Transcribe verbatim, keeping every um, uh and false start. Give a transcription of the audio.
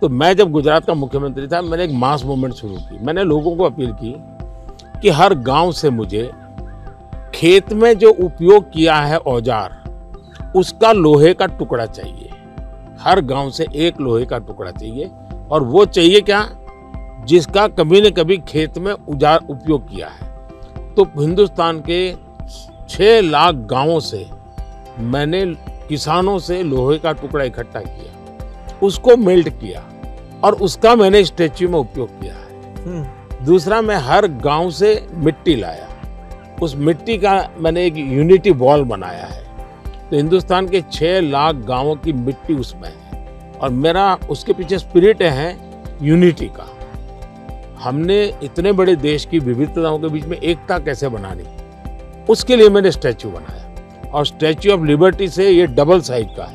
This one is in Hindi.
तो मैं जब गुजरात का मुख्यमंत्री था, मैंने एक मास मूवमेंट शुरू की। मैंने लोगों को अपील की कि हर गांव से मुझे खेत में जो उपयोग किया है औजार, उसका लोहे का टुकड़ा चाहिए। हर गांव से एक लोहे का टुकड़ा चाहिए, और वो चाहिए क्या, जिसका कभी न कभी खेत में औजार उपयोग किया है। तो हिंदुस्तान के छः लाख गांवों से मैंने किसानों से लोहे का टुकड़ा इकट्ठा किया, उसको मेल्ट किया और उसका मैंने स्टैच्यू में उपयोग किया है। दूसरा, मैं हर गांव से मिट्टी लाया, उस मिट्टी का मैंने एक यूनिटी बॉल बनाया है। तो हिंदुस्तान के छः लाख गांवों की मिट्टी उसमें है, और मेरा उसके पीछे स्पिरिट है यूनिटी का। हमने इतने बड़े देश की विविधताओं के बीच में एकता कैसे बनानी, उसके लिए मैंने स्टैच्यू बनाया, और स्टैच्यू ऑफ लिबर्टी से ये डबल साइज का है।